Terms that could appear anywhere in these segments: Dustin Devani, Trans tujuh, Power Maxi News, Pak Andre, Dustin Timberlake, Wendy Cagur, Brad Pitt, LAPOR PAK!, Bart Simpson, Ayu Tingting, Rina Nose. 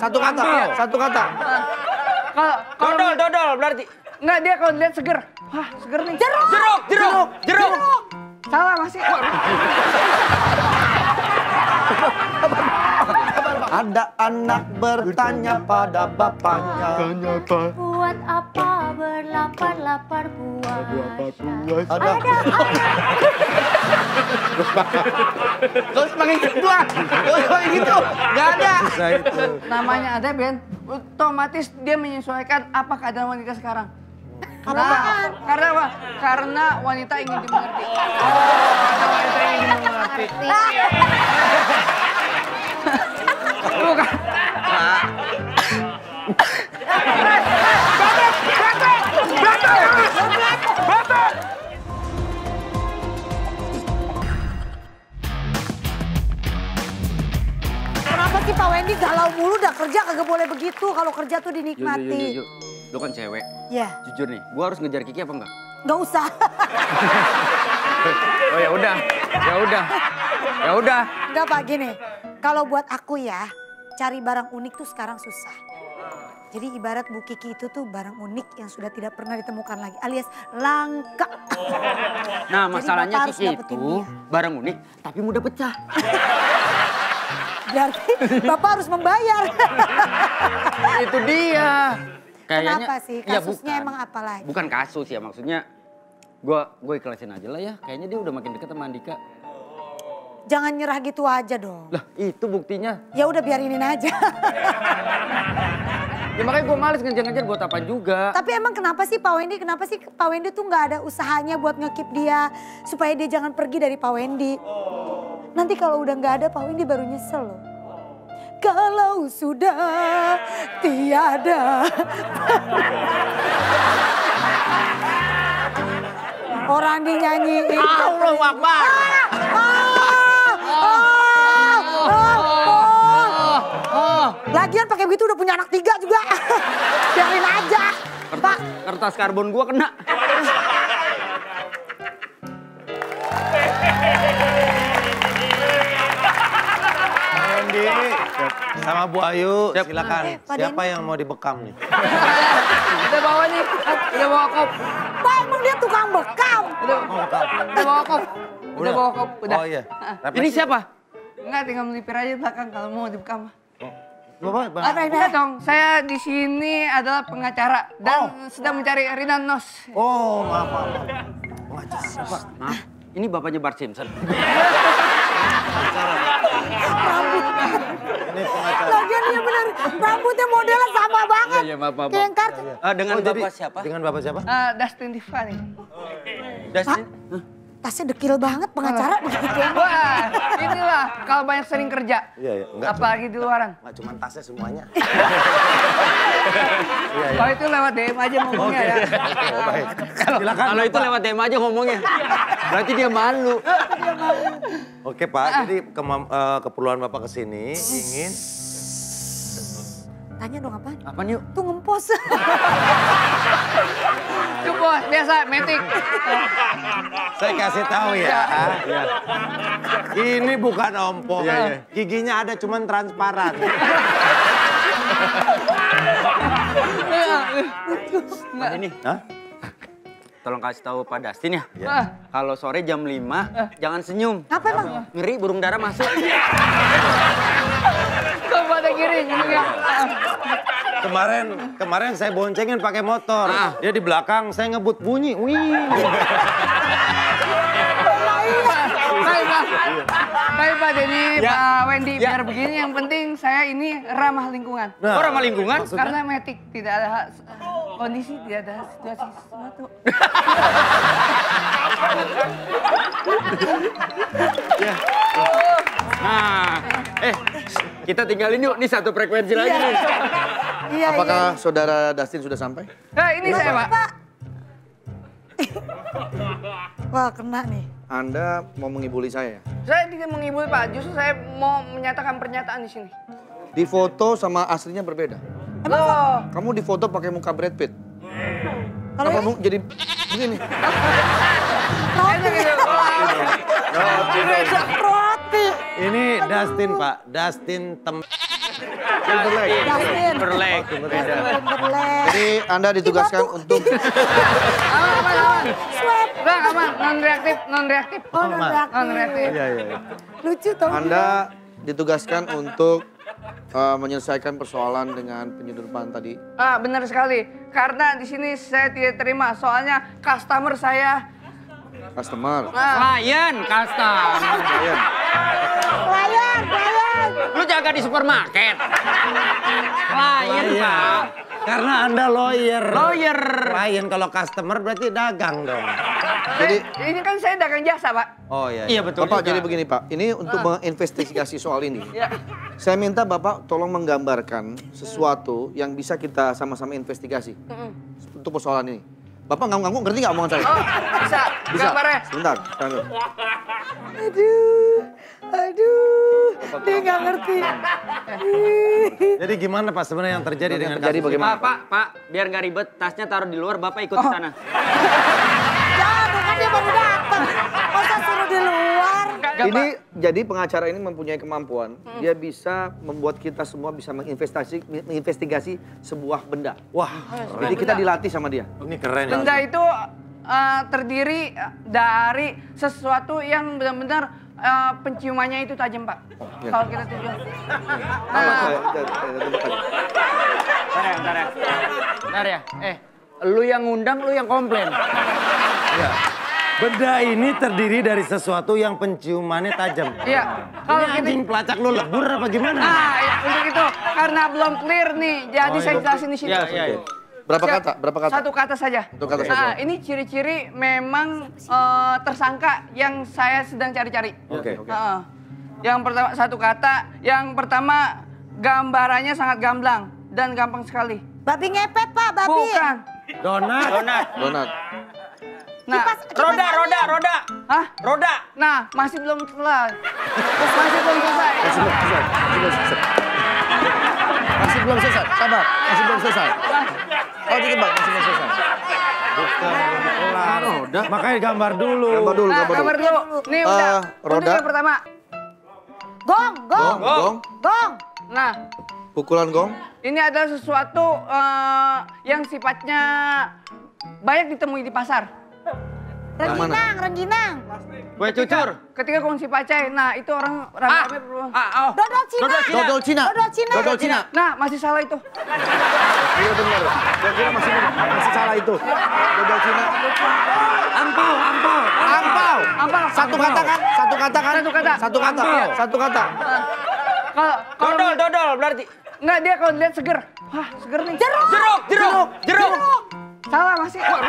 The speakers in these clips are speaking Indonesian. Satu kata. Dodol berarti. Enggak, dia kalau lihat seger. Wah, seger nih. Jeruk. Salah masih. Ada anak bertanya pada bapaknya. Buat apa berlapar-lapar puasa? Terus pakai gitu lah. Gak ada. Namanya ada, Ben. Otomatis dia menyesuaikan apa keadaan wanita sekarang. Nah, karena apa? Karena wanita ingin dimengerti. Karena wanita ingin dimengerti. Bukan. Bapak! Kenapa sih Pak Wendy galau mulu dah, kerja kagak boleh begitu, kalau kerja tuh dinikmati. Lu kan cewek. Iya. Jujur nih, gua harus ngejar Kiki apa enggak? Enggak usah. Oh ya udah. Enggak Pak, gini. Kalau buat aku ya, cari barang unik tuh sekarang susah. Jadi ibarat Bu Kiki itu tuh barang unik yang sudah tidak pernah ditemukan lagi, alias langka. Nah, masalahnya Kiki itu barang unik tapi mudah pecah. Berarti Bapak harus membayar. Itu dia. Kayaknya, kenapa sih? Kasusnya ya emang apa lagi? Bukan kasus ya, maksudnya gue ikhlasin aja lah ya. Kayaknya dia udah makin deket sama Andika. Jangan nyerah gitu aja dong. Lah itu buktinya. Ya udah biarinin aja. Ya makanya gue males ngejar-ngejar buat apa juga. Tapi emang kenapa sih Pak Wendy? Kenapa sih Pak Wendy tuh gak ada usahanya buat nge-keep dia? Supaya dia jangan pergi dari Pak Wendy. Nanti kalau udah gak ada Pak Wendy baru nyesel loh. Kalau sudah tiada. Orang dinyanyiin. Allah Akbar. Lagian pakai begitu udah punya anak 3 juga. Biarin aja. Pak, kertas karbon gua kena. Wendy sama Bu Ayu, silakan. Siapa yang mau dibekam nih? Udah bawa nih, udah bawa kop. Pak, emang dia tukang bekam. Udah bawa kop. Oh iya. Ini siapa? Enggak, tinggal melipir aja belakang kalau mau dibekam. Bapak, enggak dong, saya di sini adalah pengacara dan sedang mencari Rina Nose. Oh, maaf. Pengacara, Pak. Nah, ini bapaknya Bart Simpson. Pengacara. Ini pengacara. Lagian dia benar, rambutnya modelnya sama banget. Iya, maaf. Kayak kartu. Dengan bapak siapa? Dengan bapak siapa? Dustin Devani. Dustin? Tasnya dekil banget, pengacara begitu. Wah, inilah kalau banyak sering kerja. Iya, apalagi di luaran. Enggak cuma tasnya semuanya. Kalau itu lewat DM aja ngomongnya ya. Kalau itu lewat DM aja ngomongnya. Berarti dia malu. Oke Pak, jadi keperluan Bapak kesini ingin... Tanya dong apaan? Apaan yuk? Tuh ngempos. Ngempos, biasa, metik. Saya kasih tahu ya. Ini bukan ompong. Giginya ada cuman transparan. Ini, tolong kasih tahu Pak Dustin ya. Kalau sore jam 5, jangan senyum. Apa emang? Ngeri burung dara masuk. Kemarin saya boncengin pakai motor. Dia di belakang, saya ngebut bunyi. Wih. Baik Pak Denny, Pak Wendy, biar begini yang penting saya ini ramah lingkungan. Oh ramah lingkungan? Karena metik, tidak ada kondisi, tidak ada situasi sesuatu. Nah, kita tinggalin yuk, ini satu frekuensi lagi nih. Apakah saudara Dustin sudah sampai? Ini saya Pak. Wah kena nih. Anda mau mengibuli saya? Saya tidak mengibuli Pak, justru saya mau menyatakan pernyataan di sini. Di foto sama aslinya berbeda. Emang? Kamu di foto pakai muka Brad Pitt. Kalau kamu jadi begini. Roti. Ini Dustin, Pak. Dustin Timberlake. Jadi Anda ditugaskan untuk... Aman. Swab. Enggak, aman. Non-reaktif, non-reaktif. Oh, non-reaktif. Iya. Lucu tau. Anda ditugaskan untuk menyelesaikan persoalan dengan penyeludupan tadi. Ah, benar sekali. Karena di sini saya tidak terima. Soalnya customer saya... Customer. Klien, customer. Klien. Lu jaga di supermarket. Klien, Pak. Karena Anda lawyer. Lawyer. Klien, kalau customer berarti dagang dong. Jadi ini kan saya dagang jasa, Pak. Oh iya. Iya betul. Bapak juga. Jadi begini, Pak. Ini untuk menginvestigasi soal ini. Ya. Saya minta Bapak tolong menggambarkan sesuatu yang bisa kita sama-sama investigasi untuk persoalan ini. Bapak ngangguk-ngangguk, ngerti nggak omongan saya? Oh, bisa. Bisa. Gambarnya. Sebentar. Aduh. Dia nggak ngerti. Jadi gimana Pak sebenarnya yang terjadi dengan kasus ini? Pak, biar nggak ribet, tasnya taruh di luar, Bapak ikut ke sana. Jangan, kan dia baru datang. Masa suruh di luar? Jadi pengacara ini mempunyai kemampuan, dia bisa membuat kita semua bisa menginvestigasi sebuah benda. Wah, jadi kita dilatih sama dia. Ini keren. Benda itu terdiri dari sesuatu yang benar-benar penciumannya itu tajam, Pak. Kalau kita tujuan. Bentar ya. Lu yang ngundang, lu yang komplain. Benda ini terdiri dari sesuatu yang penciumannya tajam. Iya. Kalau anjing pelacak lu lebur apa gimana? Ah, ya, untuk itu karena belum clear nih. Jadi saya jelasin di sini. Iya. Berapa kata? Satu kata saja. Satu kata saja. Nah, ini ciri-ciri memang tersangka yang saya sedang cari-cari. Oke. Yang pertama satu kata, yang pertama gambarannya sangat gamblang dan gampang sekali. Babi ngepet, Pak, babi. Bukan. Donat. Nah, roda. Hah? Roda. Nah, masih belum selesai. Masih belum selesai. Sabar, masih belum selesai. Oh, dikit Bang, masih belum selesai. Bukan roda. Makanya gambar dulu. Nih udah. Roda yang pertama. Gong. Nah, pukulan gong. Ini adalah sesuatu yang sifatnya banyak ditemui di pasar. Rengginang. Kue cucur. Ketika kongsi pacai, nah itu orang rame-rame berdua. Dodol Cina. Nah, masih salah itu. Iya benar. Masih salah itu. Dodol Cina. Ampau. Satu kata kan? Dodol berarti. Enggak, dia kalau lihat seger. Wah, seger nih. Jeruk. Salah masih. Sabar.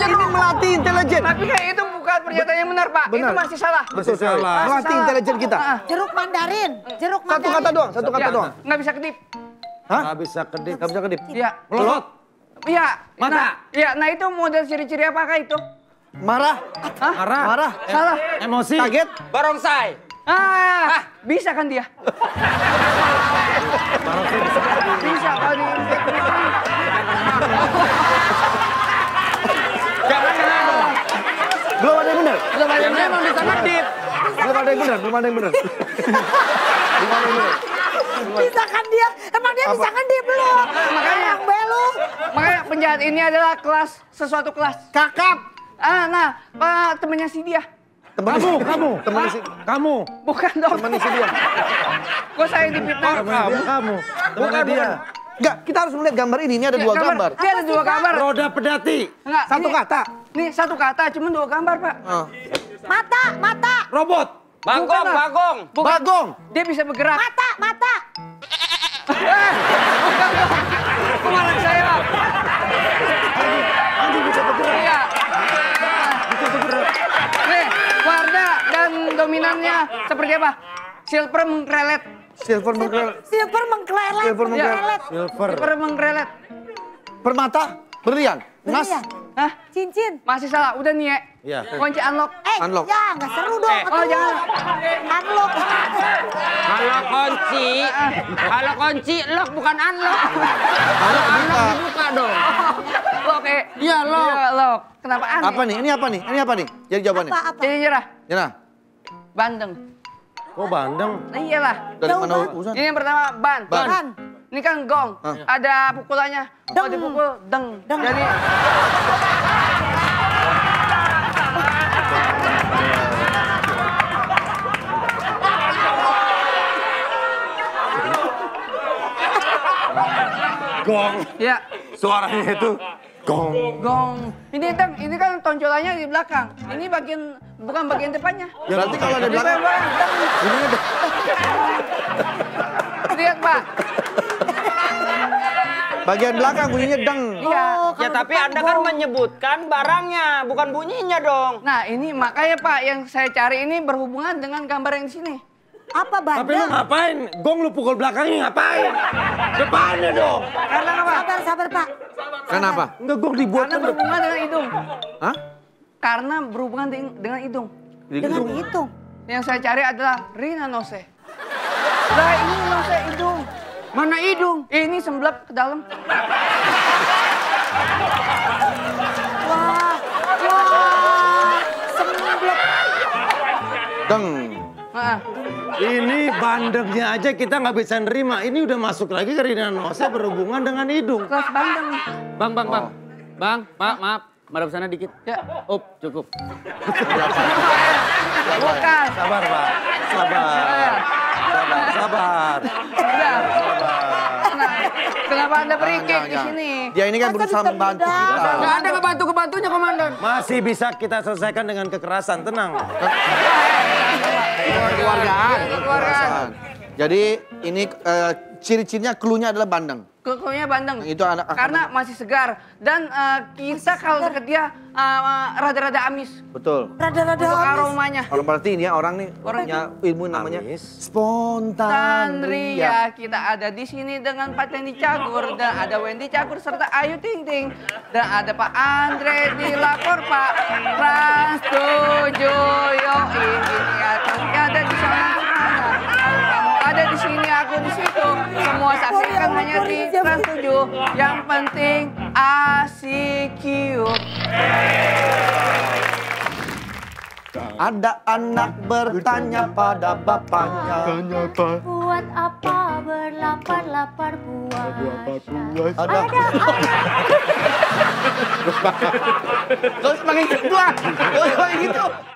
Ini melatih intelijen. Tapi kayak itu bukan pernyataan yang benar, Pak. Itu masih salah. Betul. Melatih intelijen kita. Jeruk mandarin. Satu kata doang. Nggak bisa kedip. Iya. Pelot. Iya. Mata. Iya. Nah itu model ciri-ciri apakah itu? Marah. Salah. Emosi. Kaget. Barongsai. Bisa kan dia? Bisa kan dia? Belum ada yang benar. Emang bisa ngedip. Belum ada yang benar. Bisa kan dia? Emang dia bisa ngedip belum? Makanya penjahat ini adalah kelas, sesuatu kelas. Kakap. Nah, temennya si dia. Kamu. Bukan dong. Temen isi dia. Kok saya dipitnah? Kamu. Temennya dia. Enggak, kita harus melihat gambar ini. Ini ada dua gambar. Ini ada dua gambar. Roda pedati. Enggak. Satu kata. Nih, satu kata. Cuma dua gambar, Pak. Mata. Robot. Bagong. Dia bisa bergerak. Mata. Bukan. Kemarin saya, Pak. Anjing bisa bergerak. Iya. Dominannya seperti apa? Silver mengkrelet. Permata, berlian, emas. Hah? Cincin. Masih salah, udah nih ya. Iya. Kunci unlock. Unlock. Ya, nggak seru dong. Oh, jangan. Unlock. Unlock kunci. kunci. Kalau kunci lock bukan unlock. Kalau unlock dibuka dong. Lock ya? Iya lock. Lock. Kenapa aneh? Apa nih? Ini apa nih? Ini apa nih? Jadi jawabannya. Apa? Jadi nyerah. Nyerah. Bandeng. Kok bandeng? Nah, iyalah. Dari mana urusan? Ini yang pertama ban. Ban. Ini kan gong, ada pukulannya. Kalau dipukul, deng. Jadi... Gong. Ya. Suaranya itu gong. Gong. Ini kan tonjolannya di belakang. Ini bagian bukan bagian depannya. Ya, berarti kalau ada di belakang. Lihat, Pak. Bagian belakang bunyinya deng. Iya. Oh, ya tapi Anda kan menyebutkan barangnya, bukan bunyinya dong. Nah, ini makanya Pak yang saya cari ini berhubungan dengan gambar yang di sini. Apa bandeng? Tapi lu ngapain? Gong lu pukul belakangnya ngapain? Depannya dong. Karena apa? Sabar Pak. Kenapa? Enggak gong dibuat karena berhubungan dengan hidung. Hah? Karena berhubungan dengan hidung. Dengan hidung. Yang saya cari adalah Rina Nose. Nah, ini Nose hidung. Mana hidung? Ini semblap ke dalam. Wah, wah, semblap. Deng. Ini bandengnya aja kita nggak bisa nerima. Ini udah masuk lagi ke Rina Nose berhubungan dengan hidung. Kelas bandeng. Bang. Bang, maaf. Marah sana dikit. Ya, cukup. Bukan. Sabar, Pak. Sabar. Nah, kenapa Anda berikik di sini? Dia ini kan berusaha membantu kita. Nggak ada kebantunya, Komandan. Masih bisa kita selesaikan dengan kekerasan, tenang. Keluargaan. Jadi ini ciri-cirinya, cluenya adalah bandeng. Cluenya bandeng. Itu anak. Karena masih segar dan kita kalau deket dia rada-rada amis. Betul. Rada-rada amis. Aromanya. Kalau berarti ini orang nih punya ilmu namanya spontan ria. Kita ada di sini dengan Pak Wendy Cagur dan ada Wendy Cagur serta Ayu Tingting dan ada Pak Andre di lapor Pak Trans tujuh ini ada di sana. Ada di sini, aku di situ. Semua saksikan hanya di Trans tujuh. Yang penting ACQ. Ada anak bertanya pada bapaknya. Buat apa berlapar-lapar puasa? Ada anak. Terus pakai gitu.